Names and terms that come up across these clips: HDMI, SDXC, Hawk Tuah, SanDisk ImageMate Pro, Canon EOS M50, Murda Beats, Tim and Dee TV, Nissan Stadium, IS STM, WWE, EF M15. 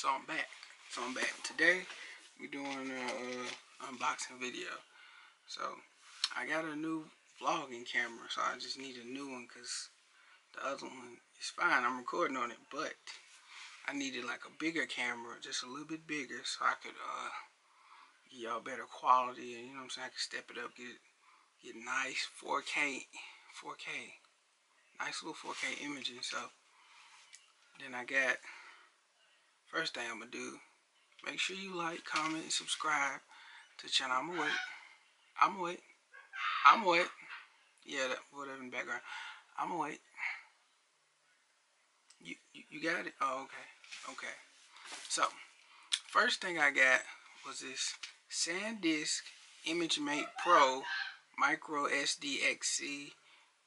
So I'm back. Today we're doing an unboxing video. So I got a new vlogging camera, so I just need a new one because the other one is fine. I'm recording on it, but I needed like a bigger camera, just a little bit bigger, so I could give y'all better quality. And you know what I'm saying? I could step it up, get nice 4K, nice little 4K imaging. So then I got, first thing I'm gonna do, make sure you like, comment, and subscribe to the channel. I'm gonna wait. Yeah, that, whatever in the background. I'm gonna wait. You got it? Oh, okay. So, first thing I got was this SanDisk ImageMate Pro Micro SDXC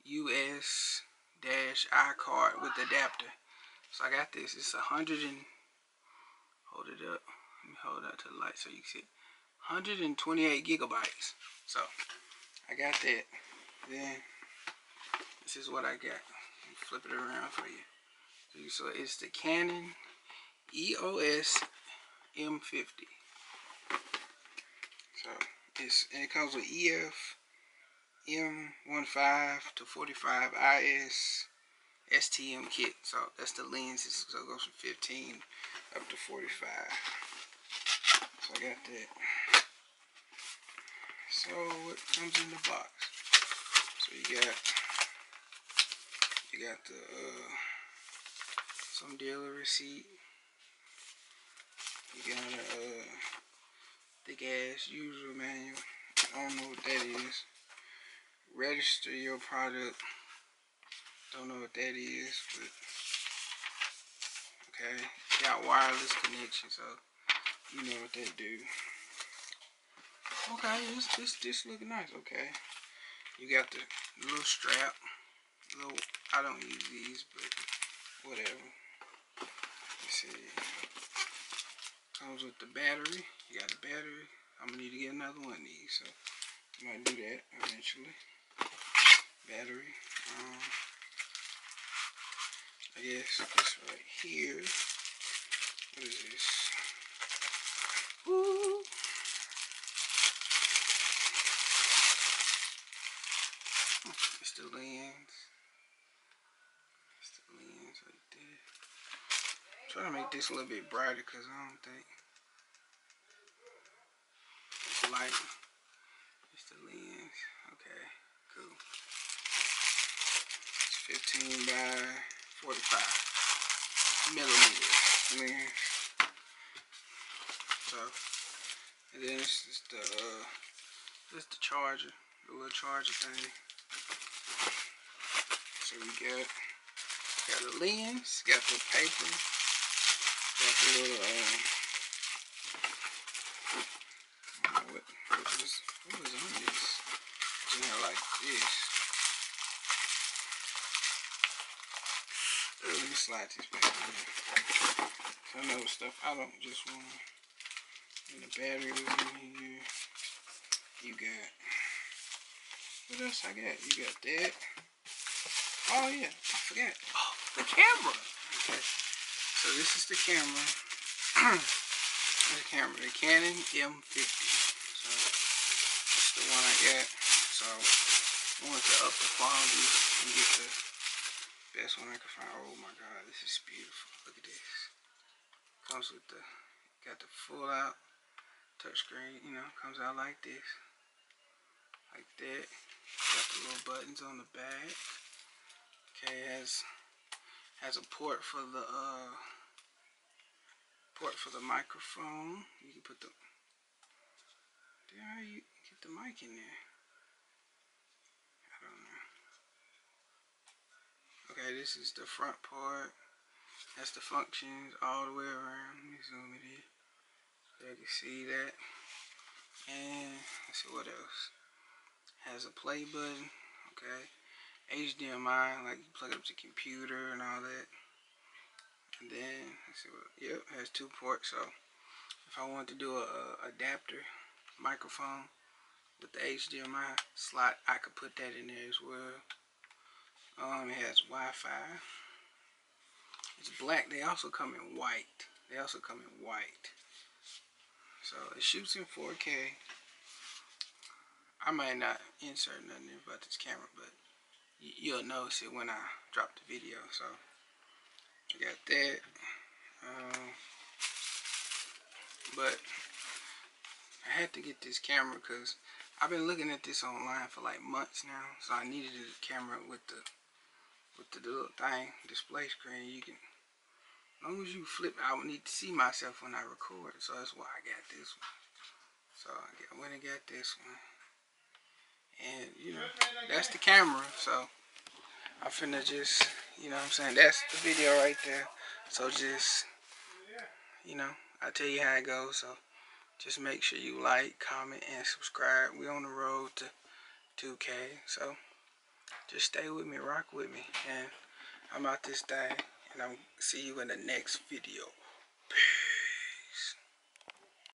US-I card with adapter. So I got this. It's 100 and, hold it up. Let me hold it out to the light so you can see it. 128 gigabytes. So I got that. Then this is what I got. Let me flip it around for you. So it's the Canon EOS M50. So it comes with EF M15 to 45 IS STM kit. So that's the lenses. So it goes from 15 up to 45. So I got that. So what comes in the box? So you got the some dealer receipt. You got a thick ass user manual. I don't know what that is. Register your product. Don't know what that is, but okay. Got wireless connection, so you know what that do. Okay, this looking nice. Okay, you got the little strap. Little, I don't use these, but whatever. Let's see. Comes with the battery. You got the battery. I'm gonna need to get another one of these, so I might do that eventually. Battery. I guess this right here. What is this? Woo! It's the lens. It's the lens right there. I'm trying to make this a little bit brighter because I don't think it's light. It's the lens. Okay, cool. It's 15 by 45 millimeters lens. So, and then this is the charger, the little charger thing. So we got the lens, got the paper, got the little I don't know what was on this? You know, like this. Let me slide this back in. So I know stuff I don't just want. And the battery was in here. You got, what else I got? You got that. Oh yeah, I forgot. Oh, the camera. Okay. So this is the camera. The Canon M50. So that's the one I got. So I wanted to up the quality and get the best one I could find. Oh my God, this is beautiful. Look at this. Comes with the, got the full out touchscreen, you know, comes out like this, like that. Got the little buttons on the back. Okay, has a port for the microphone. You can put the, there you get the mic in there. I don't know. Okay, this is the front part. That's the functions all the way around. Let me zoom it in. You can see that, and let's see what else. Has a play button, okay. HDMI, like you plug up to computer and all that. And then let's see what. Yep, has two ports. So if I wanted to do a adapter microphone with the HDMI slot, I could put that in there as well. It has Wi-Fi. It's black. They also come in white. They also come in white. So it shoots in 4K. I might not insert nothing about this camera, but you'll notice it when I drop the video. So I got that. But I had to get this camera because I've been looking at this online for like months now. So I needed a camera with the little thing, display screen. You can, as long as you flip, I would need to see myself when I record. So that's why I got this one. So I went and got this one. And you know, that's the camera. So I'm finna just, you know what I'm saying, that's the video right there. So just, you know, I'll tell you how it goes. So just make sure you like, comment, and subscribe. We're on the road to 2K. So just stay with me, rock with me. And I'm out this day. And I'll see you in the next video.